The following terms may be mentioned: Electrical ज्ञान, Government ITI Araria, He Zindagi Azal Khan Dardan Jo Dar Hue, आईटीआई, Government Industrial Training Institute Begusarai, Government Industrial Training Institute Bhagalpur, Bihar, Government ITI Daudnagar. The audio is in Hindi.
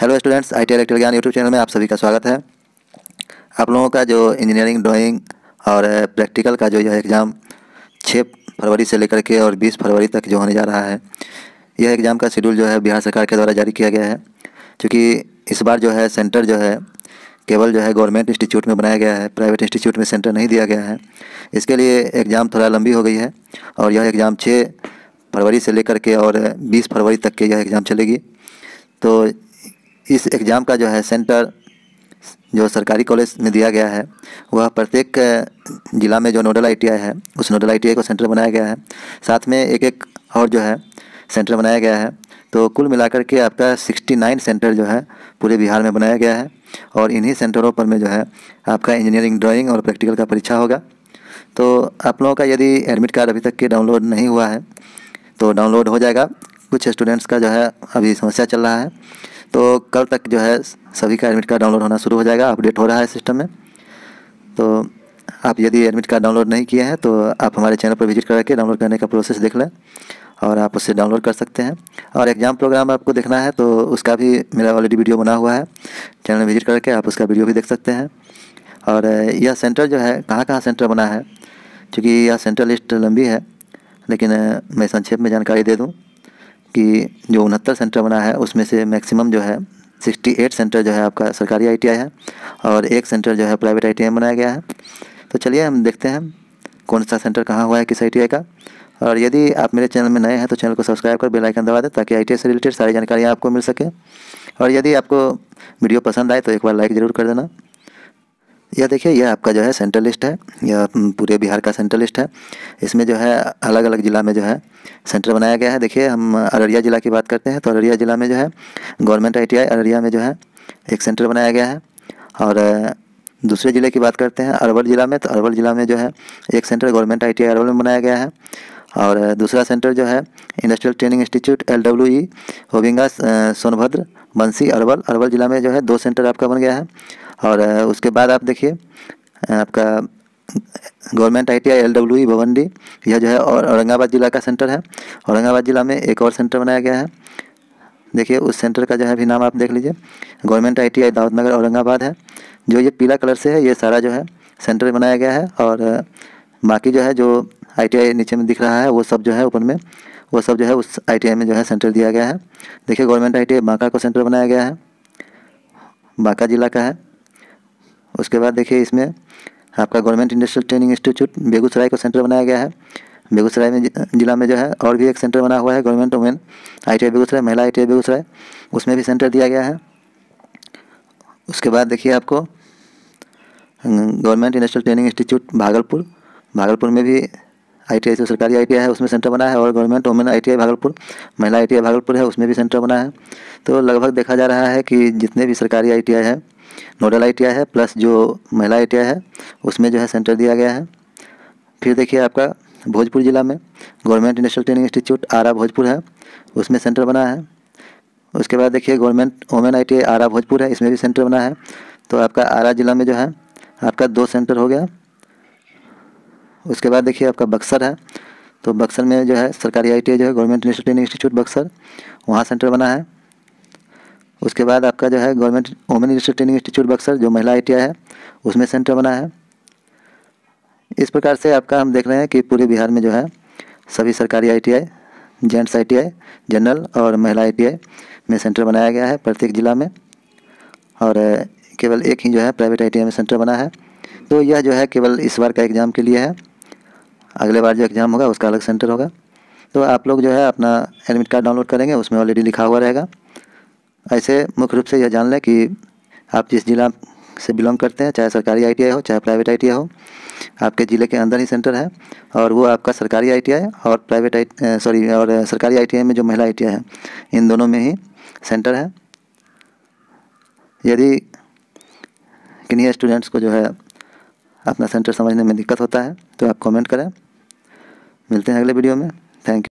Hello students, आईटीआई electrical ज्ञान YouTube channel में आप सभी का स्वागत है। आप लोगों का जो इंजीनियरिंग ड्राइंग और प्रैक्टिकल का जो यह एग्ज़ाम 6 फरवरी से लेकर के और 20 फरवरी तक जो होने जा रहा है, यह एग्ज़ाम का शेड्यूल जो है बिहार सरकार के द्वारा जारी किया गया है। चूँकि इस बार जो है सेंटर जो है केवल जो है गवर्नमेंट इंस्टीट्यूट में बनाया गया है, प्राइवेट इंस्टीट्यूट में सेंटर नहीं दिया गया है, इसके लिए एग्ज़ाम थोड़ा लंबी हो गई है और यह एग्ज़ाम 6 फरवरी से लेकर के और 20 फरवरी तक के यह एग्ज़ाम चलेगी। तो इस एग्ज़ाम का जो है सेंटर जो सरकारी कॉलेज में दिया गया है, वह प्रत्येक ज़िला में जो नोडल आईटीआई है उस नोडल आईटीआई को सेंटर बनाया गया है, साथ में एक एक और जो है सेंटर बनाया गया है। तो कुल मिलाकर के आपका 69 सेंटर जो है पूरे बिहार में बनाया गया है और इन्हीं सेंटरों पर में जो है आपका इंजीनियरिंग ड्राइंग और प्रैक्टिकल का परीक्षा होगा। तो आप लोगों का यदि एडमिट कार्ड अभी तक के डाउनलोड नहीं हुआ है तो डाउनलोड हो जाएगा। कुछ स्टूडेंट्स का जो है अभी समस्या चल रहा है, तो कल तक जो है सभी का एडमिट कार्ड डाउनलोड होना शुरू हो जाएगा। अपडेट हो रहा है सिस्टम में। तो आप यदि एडमिट कार्ड डाउनलोड नहीं किए हैं तो आप हमारे चैनल पर विजिट करके डाउनलोड करने का प्रोसेस देख लें और आप उससे डाउनलोड कर सकते हैं। और एग्ज़ाम प्रोग्राम आपको देखना है तो उसका भी मेरा ऑलरेडी वीडियो बना हुआ है, चैनल में विजिट करके आप उसका वीडियो भी देख सकते हैं। और यह सेंटर जो है कहाँ कहाँ सेंटर बना है, चूँकि यह सेंटर लिस्ट लंबी है लेकिन मैं संक्षेप में जानकारी दे दूँ कि जो 69 सेंटर बना है उसमें से मैक्सिमम जो है 68 सेंटर जो है आपका सरकारी आईटीआई है और एक सेंटर जो है प्राइवेट आईटीआई बनाया गया है। तो चलिए हम देखते हैं कौन सा सेंटर कहाँ हुआ है किस आईटीआई का। और यदि आप मेरे चैनल में नए हैं तो चैनल को सब्सक्राइब कर बेल आइकन दबा दें ताकि आईटीआई से रिलेटेड सारी जानकारियाँ आपको मिल सके। और यदि आपको वीडियो पसंद आए तो एक बार लाइक ज़रूर कर देना। यह देखिए, यह आपका जो है सेंटर लिस्ट है, यह पूरे बिहार का सेंटर लिस्ट है। इसमें जो है अलग अलग ज़िला में जो है सेंटर बनाया गया है। देखिए, हम अररिया ज़िला की बात करते हैं तो अररिया ज़िला में जो है गवर्नमेंट आईटीआई अररिया में जो है एक सेंटर बनाया गया है। और दूसरे ज़िले की बात करते हैं अरवल ज़िला में, तो अरवल ज़िला में जो है एक सेंटर गवर्नमेंट आईटीआई अरवल में बनाया गया है। और दूसरा सेंटर जो है इंडस्ट्रियल ट्रेनिंग इंस्टीट्यूट LWE होविंगा सोनभद्र बंसी अरवल, अरवल ज़िला में जो है 2 सेंटर आपका बन गया है। और उसके बाद आप देखिए आपका गवर्नमेंट आईटीआई LWE भवंडी, यह जो है और औरंगाबाद ज़िला का सेंटर है। औरंगाबाद ज़िला में एक और सेंटर बनाया गया है। देखिए, उस सेंटर का जो है भी नाम आप देख लीजिए, गवर्नमेंट आईटीआई दाउदनगर औरंगाबाद है। जो ये पीला कलर से है ये सारा जो है सेंटर बनाया गया है और बाकी जो है जो आईटीआई नीचे में दिख रहा है वो सब जो है ऊपर में वो सब जो है उस आईटीआई में जो है सेंटर दिया गया है। देखिए, गवर्नमेंट आईटीआई बांका को सेंटर बनाया गया है, बांका ज़िला का है। उसके बाद देखिए, इसमें आपका government industrial training institute Begusarai को सेंटर बनाया गया है। बेगूसराय में ज़िला में जो है और भी एक सेंटर बना हुआ है, गवर्नमेंट वुमेन आईटीआई बेगूसराय, महिला आईटीआई बेगूसराय, उसमें भी सेंटर दिया गया है। उसके बाद देखिए आपको government industrial training institute Bhagalpur, Bhagalpur में भी आईटीआई जो सरकारी आईटीआई है उसमें सेंटर बना है। और गवर्नमेंट वुमेन आईटीआई भागलपुर, महिला आईटीआई भागलपुर है, उसमें भी सेंटर बना है। तो लगभग देखा जा रहा है कि जितने भी सरकारी आईटीआई है, नोडल आईटीआई है प्लस जो महिला आईटीआई है उसमें जो है सेंटर दिया गया है। फिर देखिए आपका भोजपुर ज़िला में गवर्नमेंट इंडस्ट्रियल ट्रेनिंग इंस्टीट्यूट आरा भोजपुर है, उसमें सेंटर बना है। उसके बाद देखिए गवर्नमेंट वुमेन आईटीआई आरा भोजपुर है, इसमें भी सेंटर बना है। तो आपका आरा ज़िला में जो है आपका 2 सेंटर हो गया। उसके बाद देखिए आपका बक्सर है, तो बक्सर में जो है सरकारी आईटीआई जो है government industrial training institute Buxar, वहाँ सेंटर बना है। उसके बाद आपका जो है government women industrial training institute Buxar जो महिला आईटीआई है उसमें सेंटर बना है। इस प्रकार से आपका हम देख रहे हैं कि पूरे बिहार में जो है सभी सरकारी आईटीआई, जेंट्स आईटीआई, जनरल और महिला आईटीआई में सेंटर बनाया गया है प्रत्येक ज़िला में। और केवल एक ही जो है प्राइवेट आईटीआई में सेंटर बना है। तो यह जो है केवल इस बार का एग्ज़ाम के लिए है, अगले बार जो एग्ज़ाम होगा उसका अलग सेंटर होगा। तो आप लोग जो है अपना एडमिट कार्ड डाउनलोड करेंगे, उसमें ऑलरेडी लिखा हुआ रहेगा। ऐसे मुख्य रूप से यह जान लें कि आप जिस ज़िला से बिलोंग करते हैं, चाहे सरकारी आईटीआई हो चाहे प्राइवेट आईटीआई हो, आपके ज़िले के अंदर ही सेंटर है और वो आपका सरकारी आईटीआई और सरकारी आईटीआई में जो महिला आईटीआई है इन दोनों में ही सेंटर है। यदि किन्हीं स्टूडेंट्स को जो है अपना सेंटर समझने में दिक्कत होता है तो आप कमेंट करें। मिलते हैं अगले वीडियो में। Thank you.